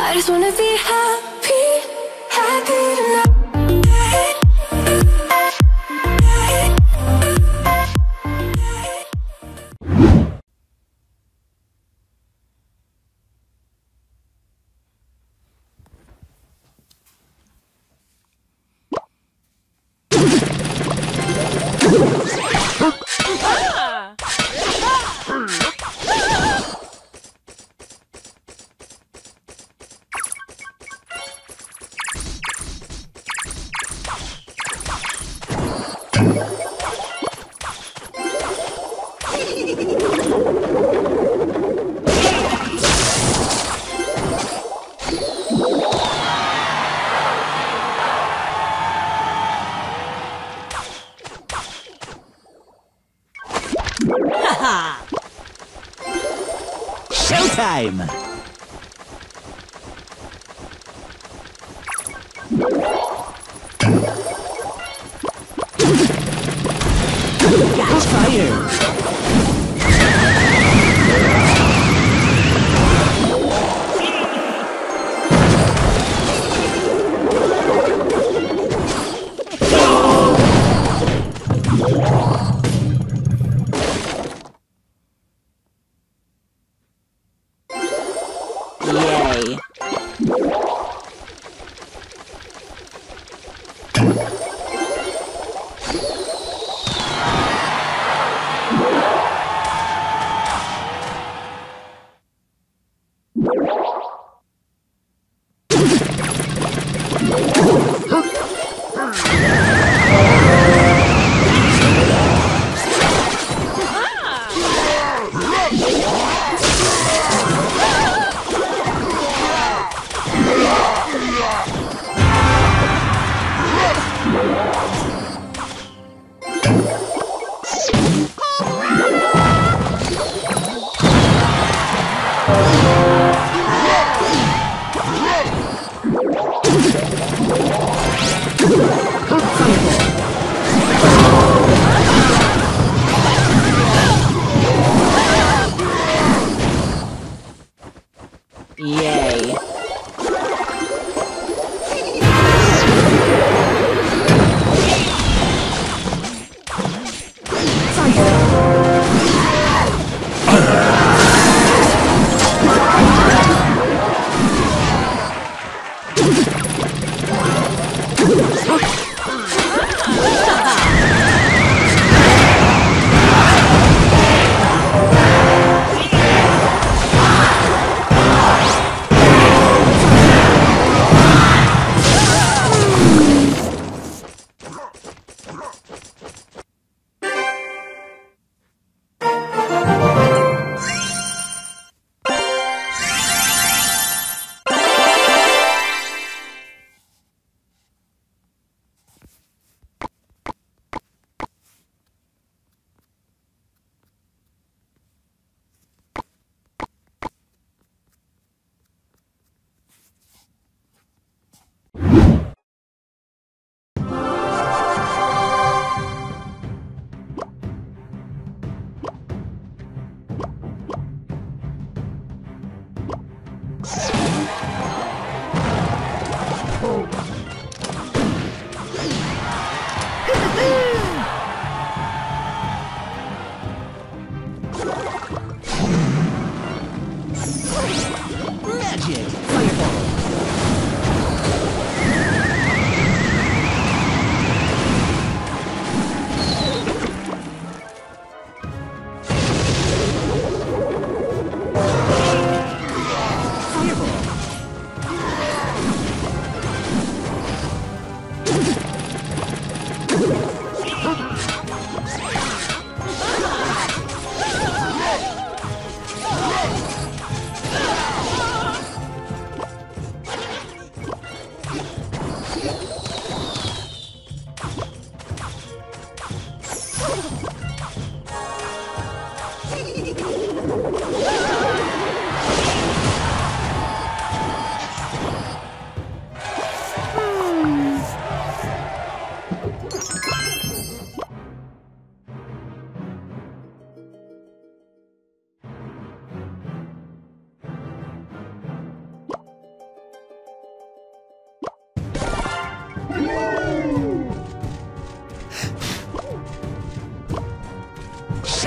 I just wanna be happy, happy tonight. Showtime! That's fire!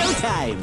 Showtime!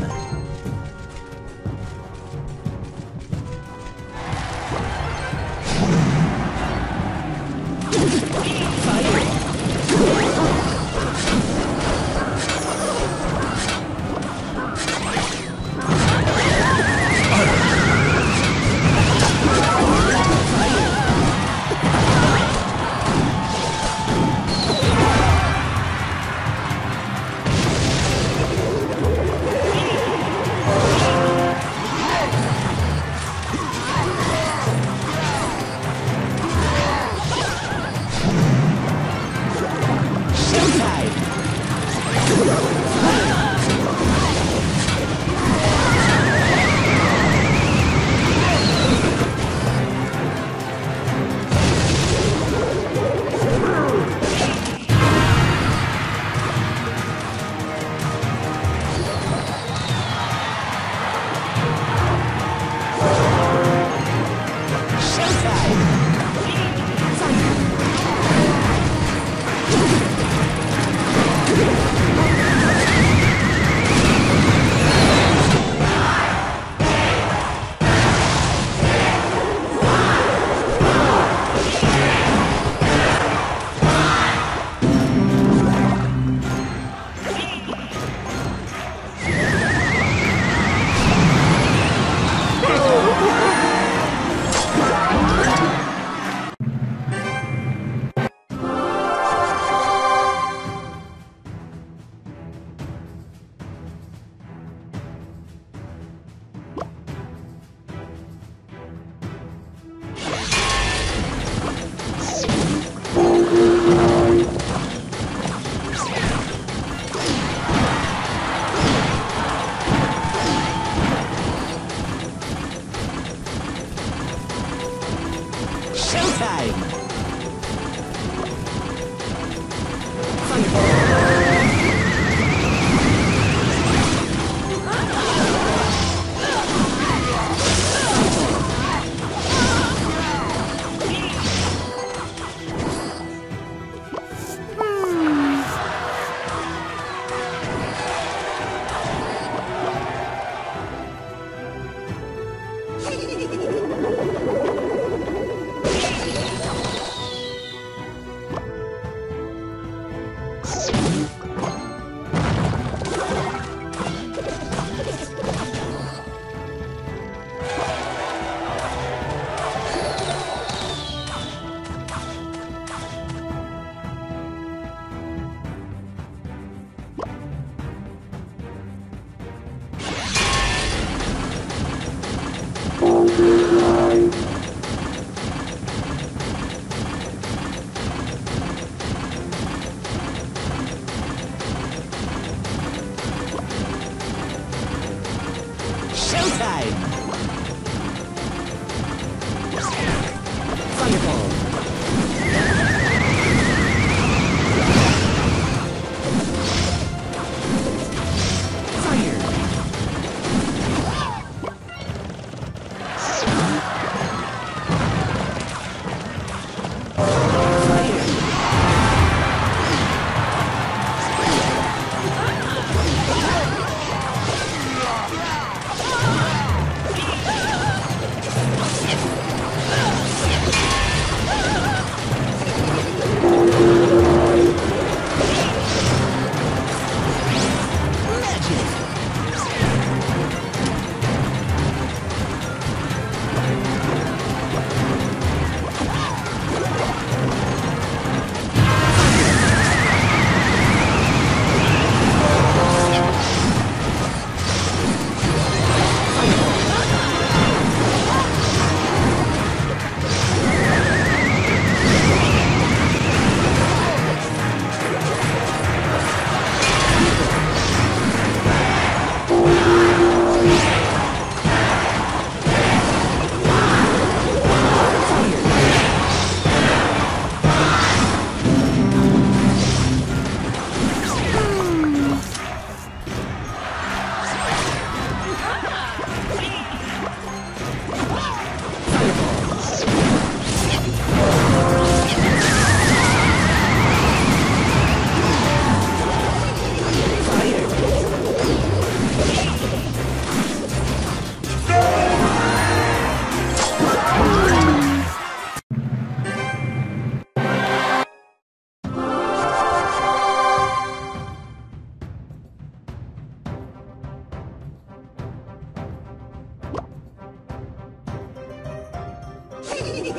Magic!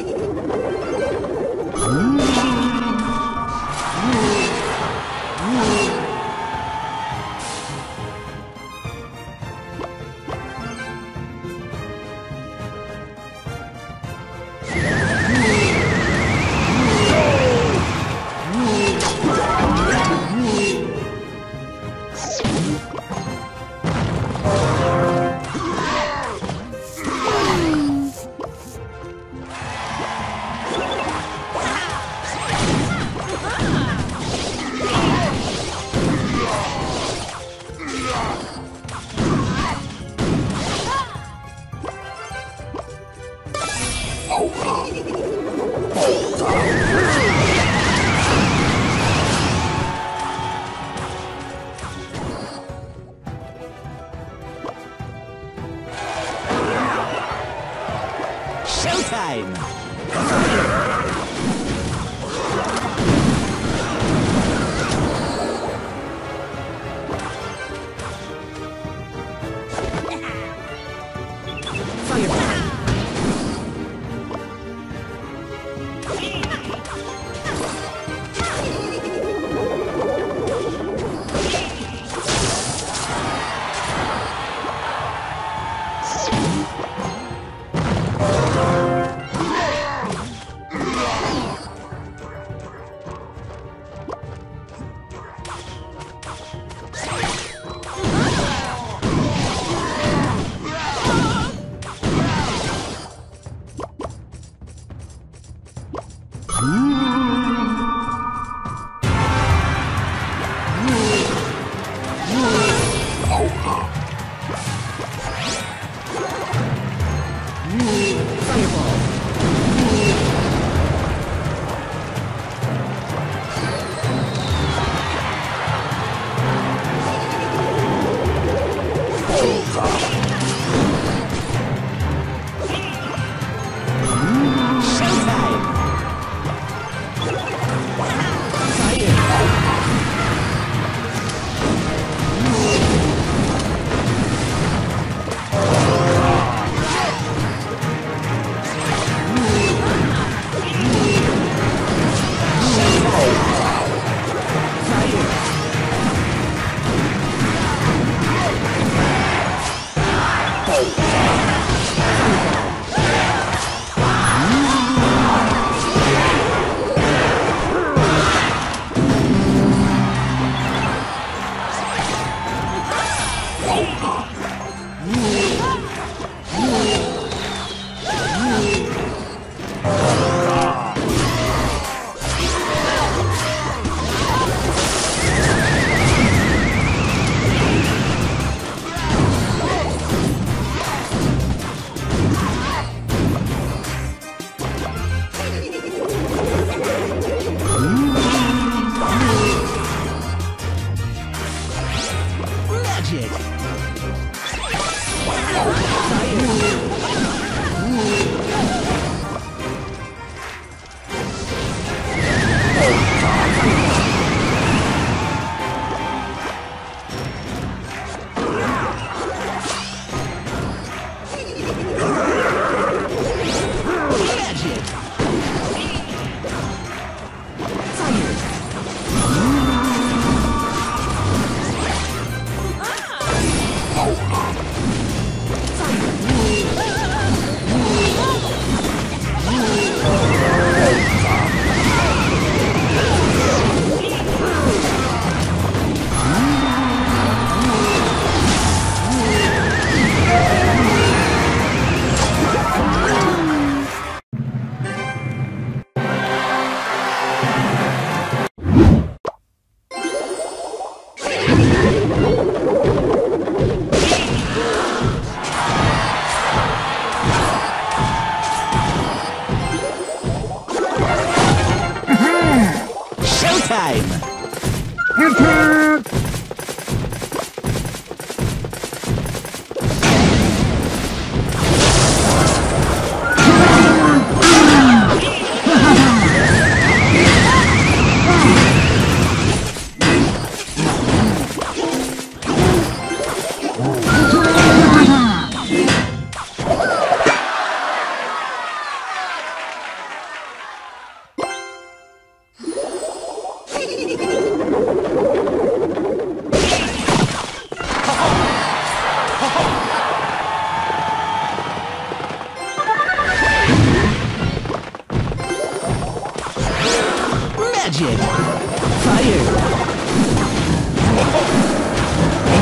Magic! Fire!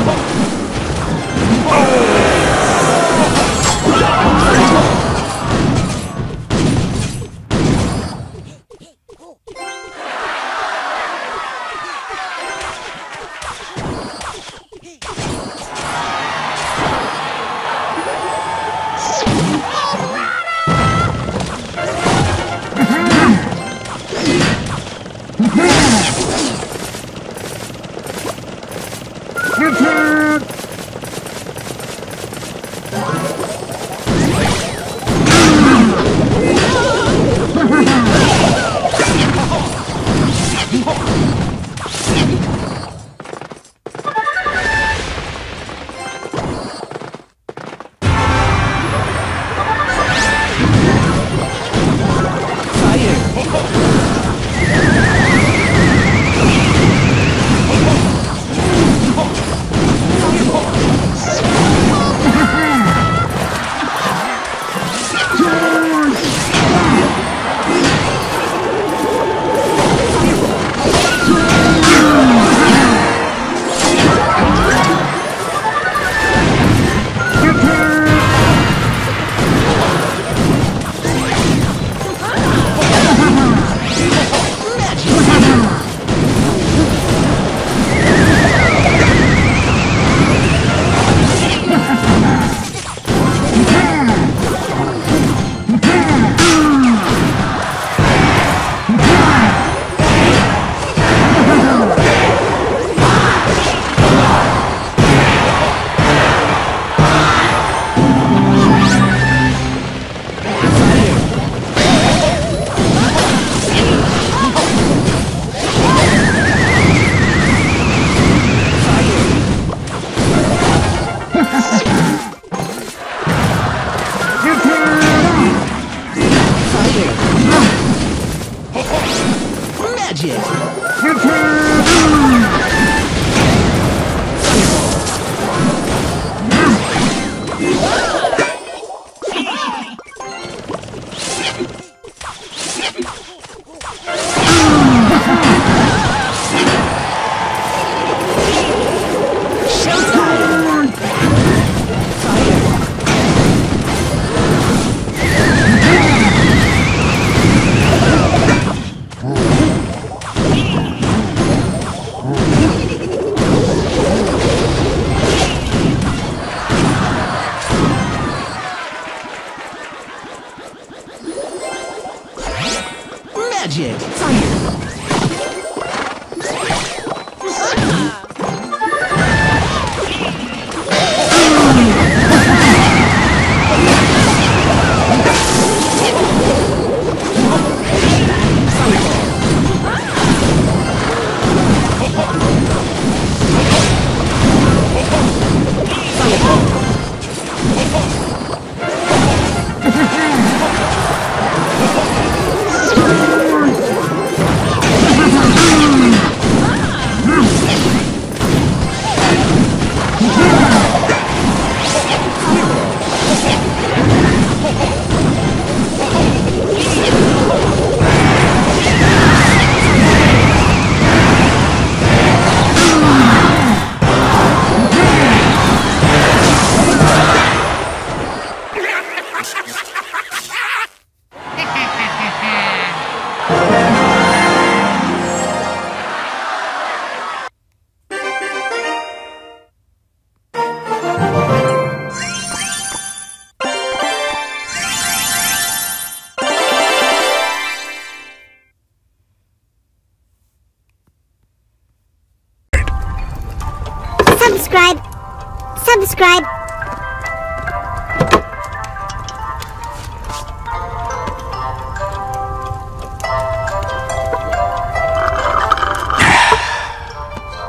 Magic! Fire! Subscribe.